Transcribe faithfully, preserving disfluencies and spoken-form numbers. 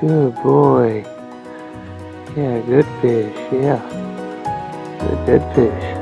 Good boy. Yeah, good fish. Yeah, good, good fish.